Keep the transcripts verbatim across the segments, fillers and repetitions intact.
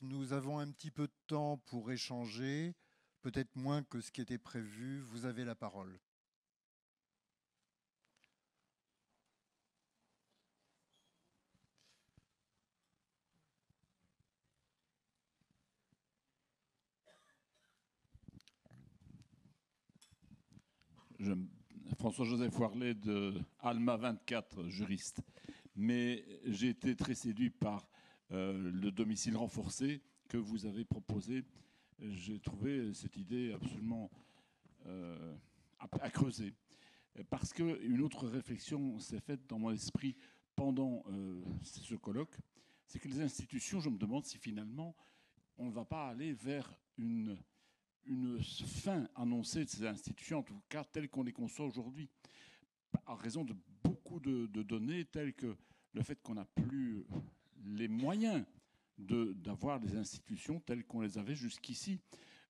Régis, nous avons un petit peu de temps pour échanger, peut-être moins que ce qui était prévu. Vous avez la parole. François-Joseph Warlet de Alma vingt-quatre, juriste. Mais j'ai été très séduit par euh, le domicile renforcé que vous avez proposé. J'ai trouvé cette idée absolument euh, à, à creuser. Parce qu'une autre réflexion s'est faite dans mon esprit pendant euh, ce colloque, c'est que les institutions, je me demande si finalement on ne va pas aller vers une... une fin annoncée de ces institutions, en tout cas telles qu'on les conçoit aujourd'hui, en raison de beaucoup de, de données, telles que le fait qu'on n'a plus les moyens d'avoir des institutions telles qu'on les avait jusqu'ici.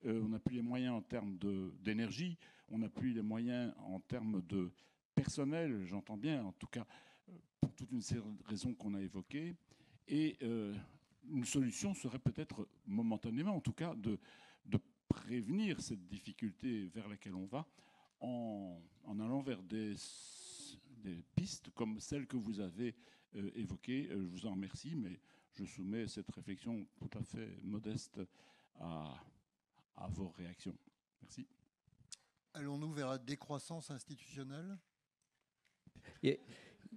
Euh, on n'a plus les moyens en termes d'énergie, on n'a plus les moyens en termes de personnel, j'entends bien, en tout cas, pour toute une série de raisons qu'on a évoquées. Et euh, une solution serait peut-être momentanément, en tout cas, de... de prévenir cette difficulté vers laquelle on va en, en allant vers des, des pistes comme celles que vous avez euh, évoquées. Je vous en remercie, mais je soumets cette réflexion tout à fait modeste à, à vos réactions. Merci. Allons-nous vers la décroissance institutionnelle ? Yeah.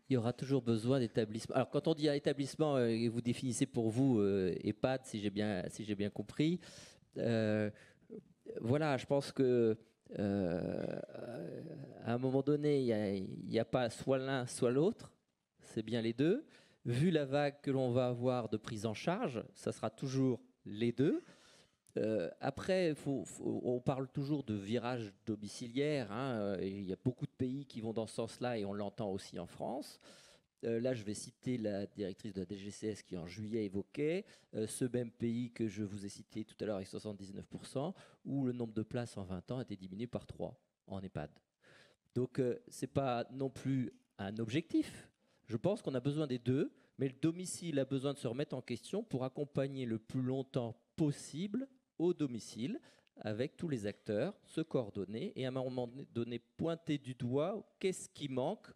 Il y aura toujours besoin d'établissements. Alors, quand on dit un établissement, euh, vous définissez pour vous euh, EHPAD, si j'ai bien, si j'ai bien compris. Euh, voilà, je pense que euh, à un moment donné, il n'y a, a pas soit l'un, soit l'autre. C'est bien les deux. Vu la vague que l'on va avoir de prise en charge, ça sera toujours les deux. Euh, après, faut, faut, on parle toujours de virage domiciliaire. Hein, il y a beaucoup de pays qui vont dans ce sens-là et on l'entend aussi en France. Euh, là, je vais citer la directrice de la D G C S qui, en juillet, évoquait euh, ce même pays que je vous ai cité tout à l'heure avec soixante-dix-neuf pour cent, où le nombre de places en vingt ans a été diminué par trois en EHPAD. Donc, euh, ce n'est pas non plus un objectif. Je pense qu'on a besoin des deux, mais le domicile a besoin de se remettre en question pour accompagner le plus longtemps possible au domicile, avec tous les acteurs, se coordonner et à un moment donné pointer du doigt qu'est-ce qui manque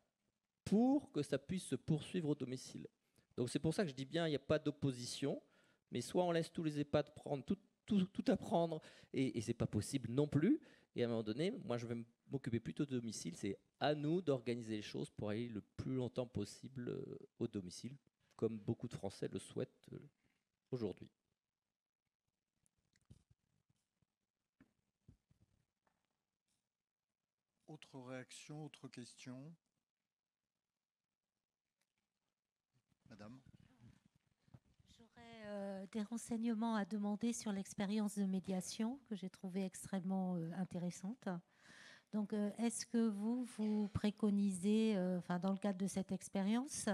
pour que ça puisse se poursuivre au domicile. Donc c'est pour ça que je dis bien, il n'y a pas d'opposition, mais soit on laisse tous les EHPAD prendre, tout, tout, tout à prendre, et, et ce n'est pas possible non plus, et à un moment donné, moi je vais m'occuper plutôt de domicile, c'est à nous d'organiser les choses pour aller le plus longtemps possible euh, au domicile, comme beaucoup de Français le souhaitent euh, aujourd'hui. Autre réaction, autre question ? Madame. J'aurais euh, des renseignements à demander sur l'expérience de médiation que j'ai trouvée extrêmement euh, intéressante. Donc, euh, est-ce que vous, vous préconisez, euh, enfin, dans le cadre de cette expérience,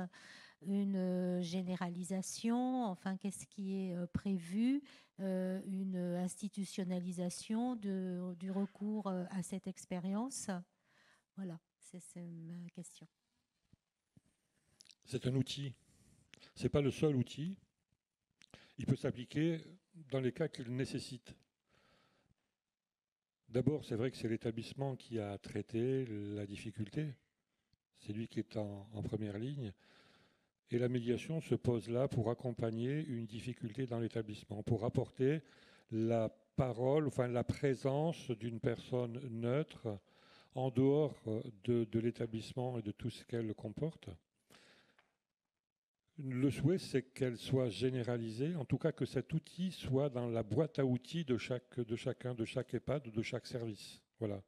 une euh, généralisation, enfin, qu'est-ce qui est euh, prévu, euh, une institutionnalisation de, du recours euh, à cette expérience? Voilà, c'est ma question. C'est un outil. Ce n'est pas le seul outil. Il peut s'appliquer dans les cas qu'il nécessite. D'abord, c'est vrai que c'est l'établissement qui a traité la difficulté. C'est lui qui est en, en première ligne. Et la médiation se pose là pour accompagner une difficulté dans l'établissement, pour apporter la parole, enfin la présence d'une personne neutre en dehors de, de l'établissement et de tout ce qu'elle comporte. Le souhait, c'est qu'elle soit généralisée, en tout cas que cet outil soit dans la boîte à outils de, chaque, de chacun, de chaque EHPAD, de chaque service. Voilà.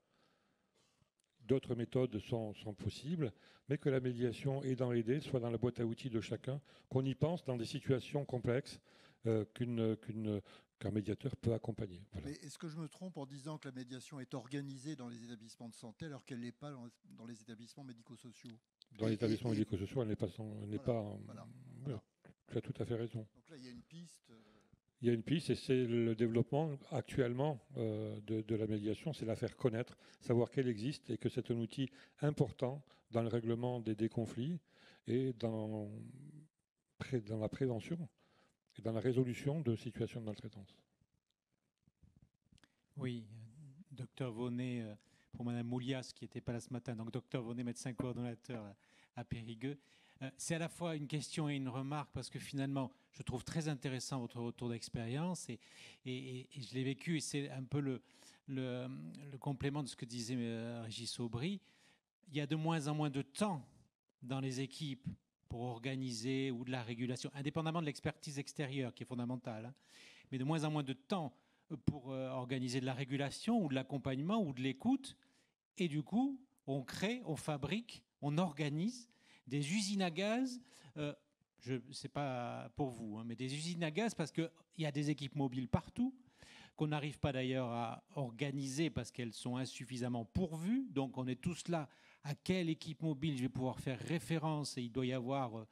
D'autres méthodes sont, sont possibles, mais que la médiation aidant l'aider soit dans la boîte à outils de chacun, qu'on y pense dans des situations complexes euh, qu'une, qu'une, qu'un médiateur peut accompagner. Voilà. Est-ce que je me trompe en disant que la médiation est organisée dans les établissements de santé alors qu'elle n'est pas dans, dans les établissements médico-sociaux ? Dans l'établissement médico-social, elle n'est pas... Elle voilà, pas voilà, voilà. Tu as tout à fait raison. Donc là, il y a une piste. Il y a une piste et c'est le développement actuellement euh, de, de la médiation, c'est la faire connaître, savoir qu'elle existe et que c'est un outil important dans le règlement des, des conflits et dans, dans la prévention. et dans la résolution de situations de maltraitance. Oui, docteur Vonnet, pour Mme Moulias, qui n'était pas là ce matin, donc docteur Vonnet, médecin coordonnateur à Périgueux. C'est à la fois une question et une remarque, parce que finalement, je trouve très intéressant votre retour d'expérience, et, et, et je l'ai vécu, et c'est un peu le, le, le complément de ce que disait Régis Aubry. Il y a de moins en moins de temps dans les équipes pour organiser ou de la régulation, indépendamment de l'expertise extérieure, qui est fondamentale, hein, mais de moins en moins de temps pour euh, organiser de la régulation ou de l'accompagnement ou de l'écoute. Et du coup, on crée, on fabrique, on organise des usines à gaz, euh, je ne sais pas pour vous, hein, mais des usines à gaz parce qu'il y a des équipes mobiles partout, qu'on n'arrive pas d'ailleurs à organiser parce qu'elles sont insuffisamment pourvues. Donc on est tous là, à quelle équipe mobile je vais pouvoir faire référence, et il doit y avoir euh,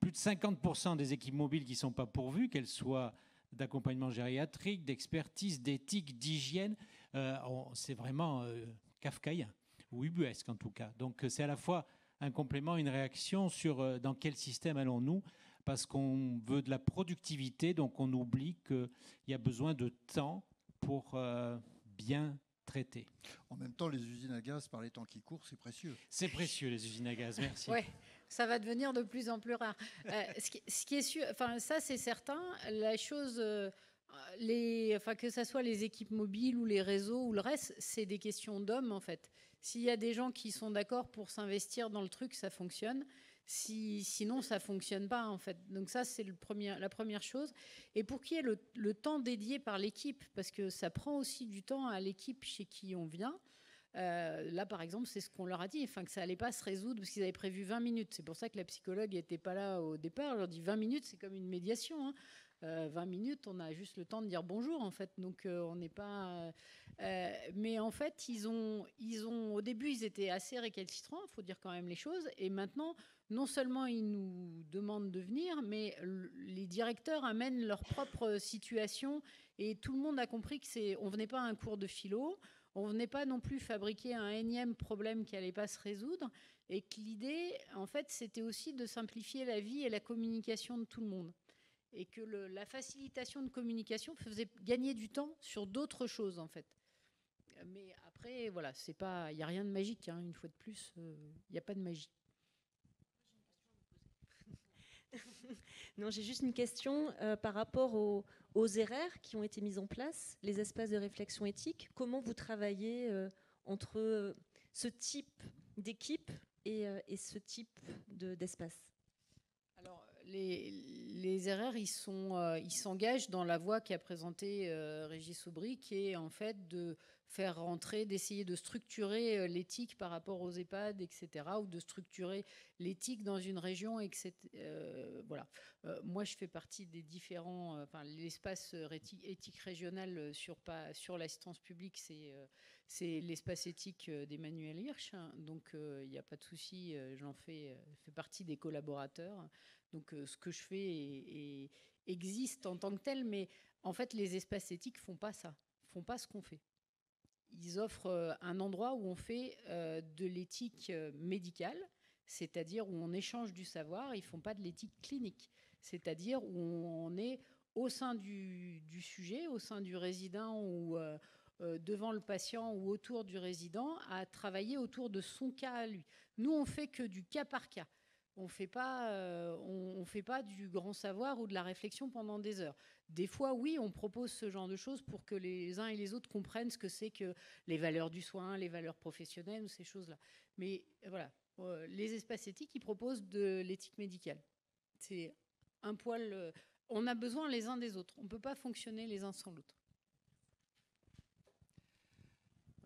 plus de cinquante pour cent des équipes mobiles qui ne sont pas pourvues, qu'elles soient d'accompagnement gériatrique, d'expertise, d'éthique, d'hygiène. Euh, c'est vraiment euh, kafkaïen, ou ubuesque en tout cas. Donc c'est à la fois un complément, une réaction sur euh, dans quel système allons-nous, parce qu'on veut de la productivité, donc on oublie qu'il y a besoin de temps pour euh, bien traiter. En même temps, les usines à gaz, par les temps qui courent, c'est précieux. C'est précieux, les usines à gaz, merci. Ouais. Ça va devenir de plus en plus rare. Euh, ce, qui, ce qui est sûr, enfin ça c'est certain. La chose, euh, les, enfin que ça soit les équipes mobiles ou les réseaux ou le reste, c'est des questions d'hommes en fait. S'il y a des gens qui sont d'accord pour s'investir dans le truc, ça fonctionne. Si, sinon, ça fonctionne pas en fait. Donc ça c'est le premier, la première chose. Et pour qu'il y ait le, le temps dédié par l'équipe, parce que ça prend aussi du temps à l'équipe chez qui on vient. Euh, là, par exemple, c'est ce qu'on leur a dit, enfin, que ça n'allait pas se résoudre parce qu'ils avaient prévu vingt minutes. C'est pour ça que la psychologue n'était pas là au départ. Elle leur dit vingt minutes, c'est comme une médiation. Hein. Euh, vingt minutes, on a juste le temps de dire bonjour, en fait. Donc, euh, on n'est pas... Euh, mais en fait, ils ont, ils ont... Au début, ils étaient assez récalcitrants, il faut dire quand même les choses. Et maintenant, non seulement ils nous demandent de venir, mais les directeurs amènent leur propre situation. Et tout le monde a compris que c'est... On ne venait pas à un cours de philo. On ne venait pas non plus fabriquer un énième problème qui n'allait pas se résoudre, et que l'idée, en fait, c'était aussi de simplifier la vie et la communication de tout le monde. Et que le, la facilitation de communication faisait gagner du temps sur d'autres choses, en fait. Mais après, voilà, c'est pas, il n'y a rien de magique, hein, une fois de plus, il euh, n'y a pas de magie. Non, j'ai juste une question euh, par rapport aux, aux R R qui ont été mises en place, les espaces de réflexion éthique. Comment vous travaillez euh, entre euh, ce type d'équipe et, euh, et ce type de, d'espace? Alors, les, les R R, ils sont, euh, ils s'engagent dans la voie qu'a présentée euh, Régis Aubry, qui est en fait de faire rentrer, d'essayer de structurer euh, l'éthique par rapport aux EHPAD, et cetera, ou de structurer l'éthique dans une région, et cetera. Euh, voilà. Euh, moi, je fais partie des différents... Euh, enfin, l'espace éthique régional sur, sur l'assistance publique, c'est euh, l'espace éthique d'Emmanuel Hirsch. Hein, donc, il euh, n'y a pas de souci, euh, j'en fais, euh, fais partie des collaborateurs. Donc, euh, ce que je fais est, est, existe en tant que tel, mais en fait, les espaces éthiques ne font pas ça, ne font pas ce qu'on fait. Ils offrent un endroit où on fait euh, de l'éthique médicale, c'est-à-dire où on échange du savoir. Ils ne font pas de l'éthique clinique, c'est-à-dire où on est au sein du, du sujet, au sein du résident ou euh, euh, devant le patient ou autour du résident, à travailler autour de son cas à lui. Nous, on ne fait que du cas par cas. On fait pas, euh, on, on fait pas du grand savoir ou de la réflexion pendant des heures. Des fois, oui, on propose ce genre de choses pour que les uns et les autres comprennent ce que c'est que les valeurs du soin, les valeurs professionnelles ou ces choses-là. Mais voilà, euh, les espaces éthiques, ils proposent de l'éthique médicale. C'est un poil... Euh, on a besoin les uns des autres. On ne peut pas fonctionner les uns sans l'autre.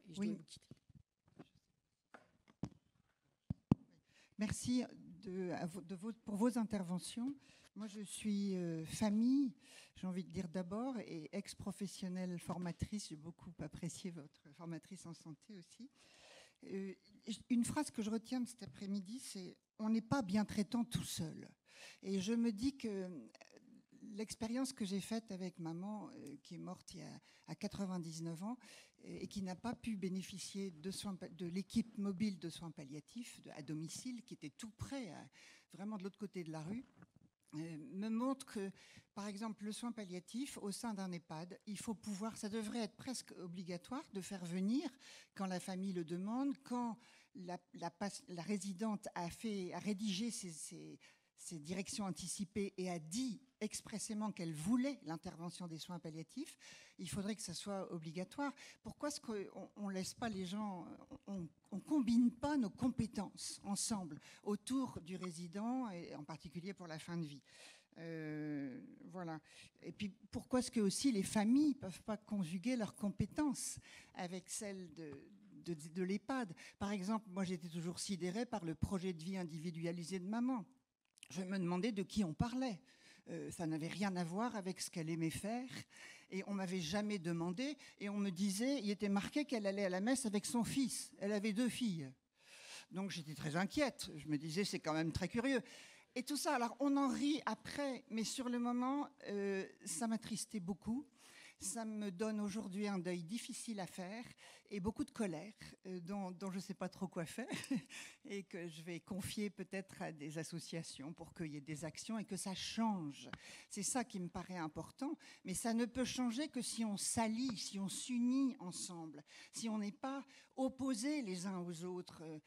Je dois vous quitter. Merci de, de vos, pour vos interventions. Moi, je suis euh, famille, j'ai envie de dire d'abord, et ex-professionnelle formatrice. J'ai beaucoup apprécié votre formatrice en santé aussi. Euh, une phrase que je retiens de cet après-midi, c'est « on n'est pas bien traitant tout seul ». Et je me dis que l'expérience que j'ai faite avec maman, euh, qui est morte il y a, à quatre-vingt-dix-neuf ans, et qui n'a pas pu bénéficier de, de l'équipe mobile de soins palliatifs de, à domicile, qui était tout près, à, vraiment de l'autre côté de la rue, me montre que, par exemple, le soin palliatif au sein d'un EHPAD, il faut pouvoir, ça devrait être presque obligatoire de faire venir quand la famille le demande, quand la, la, la résidente a, fait, a rédigé ses, ses, ses directions anticipées et a dit expressément qu'elle voulait l'intervention des soins palliatifs, il faudrait que ça soit obligatoire. Pourquoi est-ce qu'on ne laisse pas les gens, on ne combine pas nos compétences ensemble autour du résident, et en particulier pour la fin de vie? Euh, voilà. Et puis pourquoi est-ce que aussi les familles ne peuvent pas conjuguer leurs compétences avec celles de... de, de l'EHPAD? Par exemple, moi j'étais toujours sidérée par le projet de vie individualisé de maman. Je me demandais de qui on parlait. Euh, ça n'avait rien à voir avec ce qu'elle aimait faire. Et on ne m'avait jamais demandé. Et on me disait, il était marqué qu'elle allait à la messe avec son fils. Elle avait deux filles. Donc j'étais très inquiète. Je me disais, c'est quand même très curieux. Et tout ça, alors on en rit après. Mais sur le moment, euh, ça m'attristait beaucoup. Ça me donne aujourd'hui un deuil difficile à faire et beaucoup de colère euh, dont, dont je ne sais pas trop quoi faire et que je vais confier peut-être à des associations pour qu'il y ait des actions et que ça change. C'est ça qui me paraît important, mais ça ne peut changer que si on s'allie, si on s'unit ensemble, si on n'est pas opposés les uns aux autres. Euh,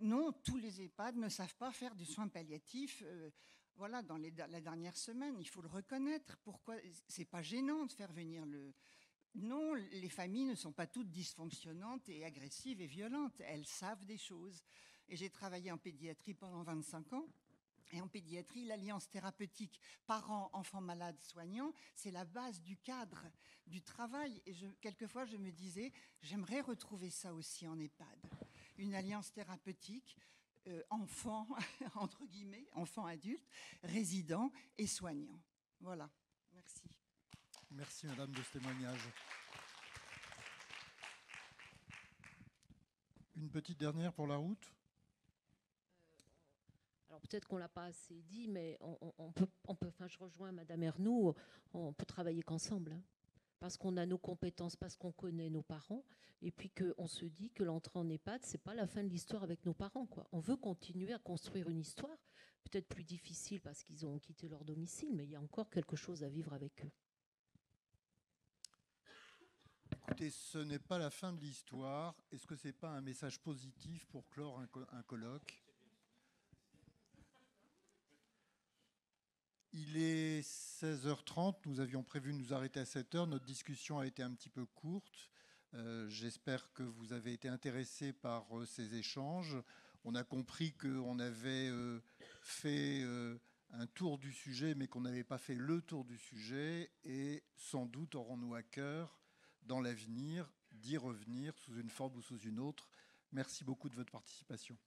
non, tous les EHPAD ne savent pas faire du soin palliatif. Euh, Voilà, dans les, la dernière semaine, il faut le reconnaître. Pourquoi c'est pas gênant de faire venir le... Non, les familles ne sont pas toutes dysfonctionnantes et agressives et violentes. Elles savent des choses. Et j'ai travaillé en pédiatrie pendant vingt-cinq ans. Et en pédiatrie, l'alliance thérapeutique parents, enfants malades, soignants, c'est la base du cadre du travail. Et je, quelquefois, je me disais, j'aimerais retrouver ça aussi en EHPAD. Une alliance thérapeutique... Euh, enfants, entre guillemets, enfants adultes, résidents et soignants. Voilà, merci. Merci madame de ce témoignage. Une petite dernière pour la route. Alors peut-être qu'on ne l'a pas assez dit, mais on, on, on peut, on peut enfin, je rejoins madame Ernaud, on peut travailler qu'ensemble. Hein. Parce qu'on a nos compétences, parce qu'on connaît nos parents, et puis qu'on se dit que l'entrée en EHPAD, ce n'est pas la fin de l'histoire avec nos parents, quoi. On veut continuer à construire une histoire, peut-être plus difficile parce qu'ils ont quitté leur domicile, mais il y a encore quelque chose à vivre avec eux. Écoutez, ce n'est pas la fin de l'histoire. Est-ce que ce n'est pas un message positif pour clore un, co- un colloque ? Il est seize heures trente, nous avions prévu de nous arrêter à sept heures, notre discussion a été un petit peu courte. Euh, j'espère que vous avez été intéressés par euh, ces échanges. On a compris qu'on avait euh, fait euh, un tour du sujet, mais qu'on n'avait pas fait le tour du sujet, et sans doute aurons-nous à cœur, dans l'avenir, d'y revenir sous une forme ou sous une autre. Merci beaucoup de votre participation.